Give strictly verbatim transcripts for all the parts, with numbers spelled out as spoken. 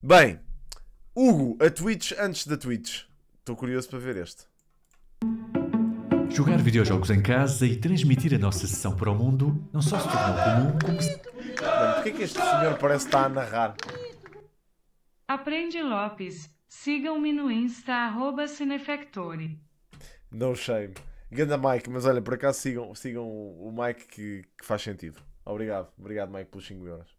Bem, Hugo, a Twitch antes da Twitch. Estou curioso para ver este. Jogar videojogos em casa e transmitir a nossa sessão para o mundo não só se tornou comum, como se... Mano, porquê que este senhor parece estar a narrar? Aprende Lopes. Sigam-me no Insta, arroba Cinefactory. No shame. Ganda Mike, mas olha, por acaso sigam, sigam o Mike que, que faz sentido. Obrigado, obrigado Mike pelos cinco euros.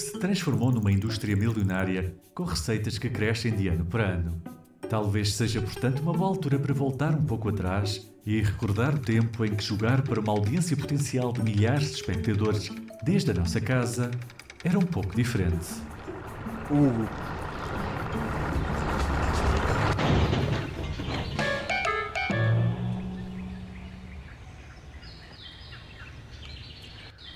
Se transformou numa indústria milionária com receitas que crescem de ano para ano. Talvez seja, portanto, uma boa altura para voltar um pouco atrás e recordar o tempo em que jogar para uma audiência potencial de milhares de espectadores desde a nossa casa era um pouco diferente. Hugo.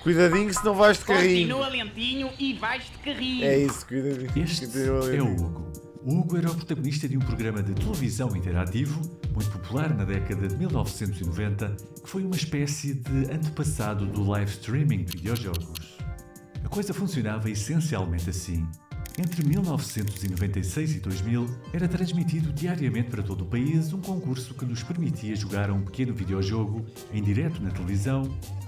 Cuidadinho, se não vais de carrinho. Continua lentinho e vais de carrinho. É isso, cuidadinho. Este cuidadinho. É o Hugo. O Hugo era o protagonista de um programa de televisão interativo, muito popular na década de mil novecentos e noventa, que foi uma espécie de antepassado do live streaming de videojogos. A coisa funcionava essencialmente assim. Entre mil novecentos e noventa e seis e dois mil, era transmitido diariamente para todo o país um concurso que nos permitia jogar a um pequeno videojogo em direto na televisão,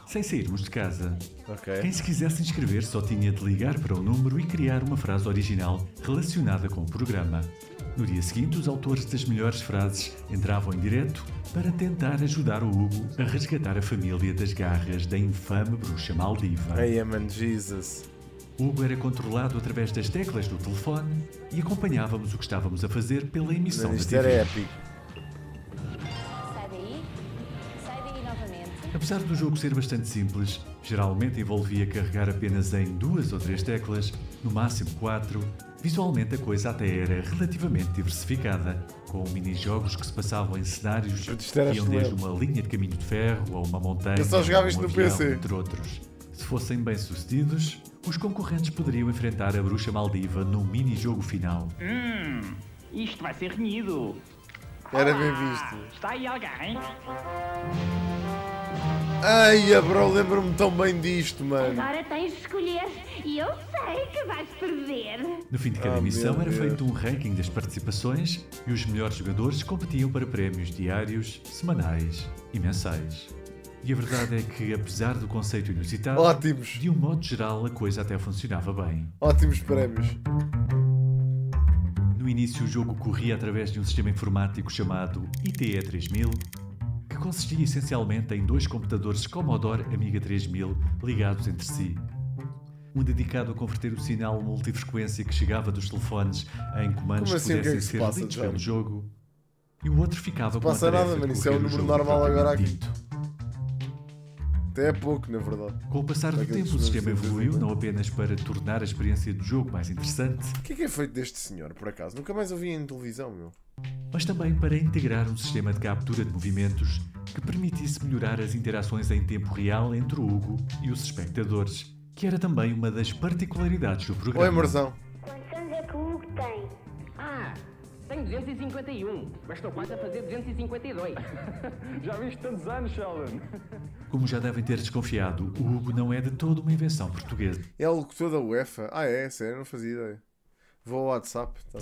sem sairmos de casa. Okay. Quem se quisesse inscrever só tinha de ligar para o número e criar uma frase original relacionada com o programa. No dia seguinte, os autores das melhores frases entravam em direto para tentar ajudar o Hugo a resgatar a família das garras da infame Bruxa Maldiva. I am in Jesus. Hugo era controlado através das teclas do telefone e acompanhávamos o que estávamos a fazer pela emissão da T V. Era épico. Sai daí. Sai daí novamente. Apesar do jogo ser bastante simples, geralmente envolvia carregar apenas em duas ou três teclas, no máximo quatro, visualmente a coisa até era relativamente diversificada, com minijogos que se passavam em cenários que iam desde uma linha de caminho de ferro a uma montanha, Eu só jogava isto no P C. Entre outros. Se fossem bem-sucedidos, os concorrentes poderiam enfrentar a Bruxa Maldiva num mini-jogo final. Hum, isto vai ser renhido. Era bem visto. Está aí alguém? Ai, bro, lembro-me tão bem disto, mano. Agora tens de escolher e eu sei que vais perder. No fim de cada oh, emissão era feito um ranking das participações e os melhores jogadores competiam para prémios diários, semanais e mensais. E a verdade é que, apesar do conceito inusitado, Ótimos. de um modo geral a coisa até funcionava bem. Ótimos prémios. No início o jogo corria através de um sistema informático chamado I T E três mil, que consistia essencialmente em dois computadores Commodore Amiga três mil ligados entre si. Um dedicado a converter o sinal multifrequência que chegava dos telefones em comandos assim, que pudessem que é que se ser passa, lidos pelo jogo, e o outro ficava com a tarefa de correr o número normal agora aqui. Até é pouco, na verdade. Com o passar do tempo, o sistema evoluiu não apenas para tornar a experiência do jogo mais interessante. O que é que é feito deste senhor, por acaso? Nunca mais ouvi em televisão, meu. Mas também para integrar um sistema de captura de movimentos que permitisse melhorar as interações em tempo real entre o Hugo e os espectadores, que era também uma das particularidades do programa. Oi, Marzão. Quantos anos é que o Hugo tem? Ah, tenho duzentos e cinquenta e um, mas estou quase a fazer duzentos e cinquenta e dois. Já viste tantos anos, Sheldon. Como já devem ter desconfiado, o Hugo não é de toda uma invenção portuguesa. É o locutor da UEFA? Ah é? Sério? Não fazia ideia. Vou ao WhatsApp. Tá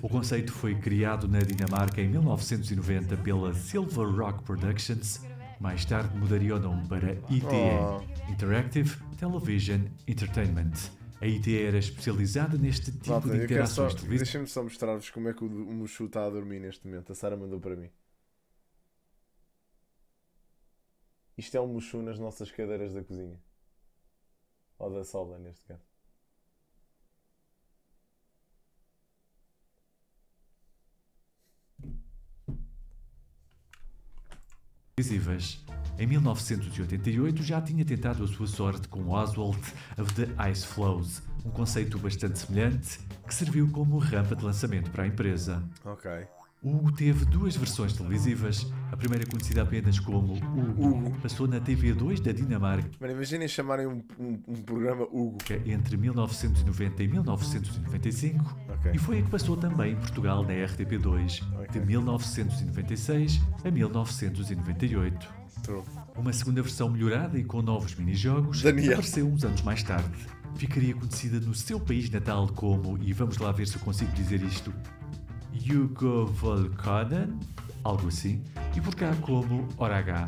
o conceito foi criado na Dinamarca em mil novecentos e noventa pela Silver Rock Productions. Mais tarde mudaria o nome para I T E, oh. Interactive Television Entertainment. A I T E era especializada neste tipo Lata, de interações só, televisivas. Deixem-me só mostrar-vos como é que o Mushu está a dormir neste momento. A Sara mandou para mim. Isto é um Mushu nas nossas cadeiras da cozinha. Ou da sala, neste caso. Em mil novecentos e oitenta e oito já tinha tentado a sua sorte com Oswald of the Ice Flows, um conceito bastante semelhante que serviu como rampa de lançamento para a empresa. Ok. Hugo teve duas versões televisivas, a primeira conhecida apenas como Hugo, passou na T V dois da Dinamarca. Mas imaginem chamarem um, um, um programa Hugo. Entre mil novecentos e noventa e mil novecentos e noventa e cinco, okay. E foi a que passou também em Portugal na R T P dois, okay. De mil novecentos e noventa e seis a mil novecentos e noventa e oito. True. Uma segunda versão melhorada e com novos minijogos apareceu uns anos mais tarde. ficaria conhecida no seu país natal como, e vamos lá ver se eu consigo dizer isto, Yugovolkanen, algo assim, e por cá como Hora H.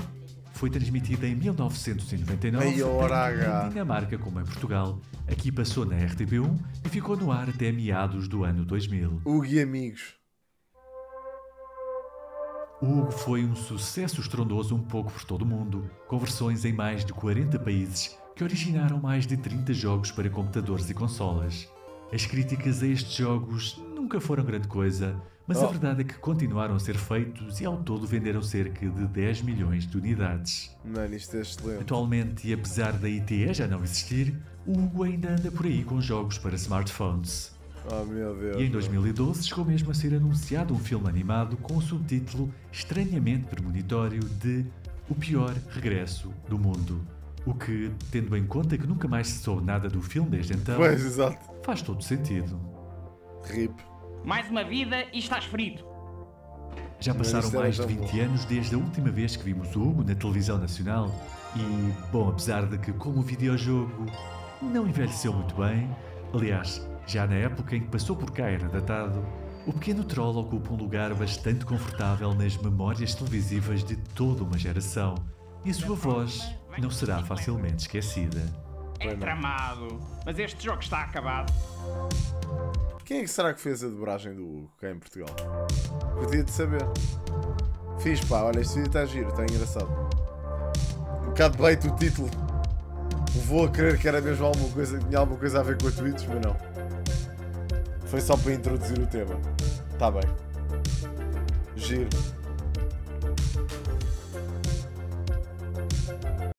Foi transmitida em mil novecentos e noventa e nove, tanto em Dinamarca como em Portugal. Aqui passou na R T B um e ficou no ar até meados do ano dois mil. Hugo e amigos. Hugo foi um sucesso estrondoso um pouco por todo o mundo, com versões em mais de quarenta países que originaram mais de trinta jogos para computadores e consolas. As críticas a estes jogos nunca foram grande coisa, mas oh. a verdade é que continuaram a ser feitos e ao todo venderam cerca de dez milhões de unidades. Mano, isto é excelente. Atualmente, e apesar da I T E já não existir, o Hugo ainda anda por aí com jogos para smartphones. Oh, meu Deus, e em dois mil e doze chegou mesmo a ser anunciado um filme animado com o subtítulo estranhamente premonitório de O Pior Regresso do Mundo. O que, tendo em conta que nunca mais se soube nada do filme desde então, pois, exato. faz todo sentido. R I P. Mais uma vida e estás ferido. Já passaram mais de vinte anos desde a última vez que vimos o Hugo na televisão nacional e, bom, apesar de que como o videojogo não envelheceu muito bem, aliás, já na época em que passou por cá era datado, o pequeno troll ocupa um lugar bastante confortável nas memórias televisivas de toda uma geração e a sua voz não será facilmente esquecida. É tramado, mas este jogo está acabado. Quem é que será que fez a dobragem do Hugo cá em Portugal? Podia de saber. Fiz, pá, olha, este vídeo está giro, está engraçado. Um bocado baito o título. Vou a crer que era mesmo alguma coisa, tinha alguma coisa a ver com a Twitch, mas não. Foi só para introduzir o tema. Está bem. Giro.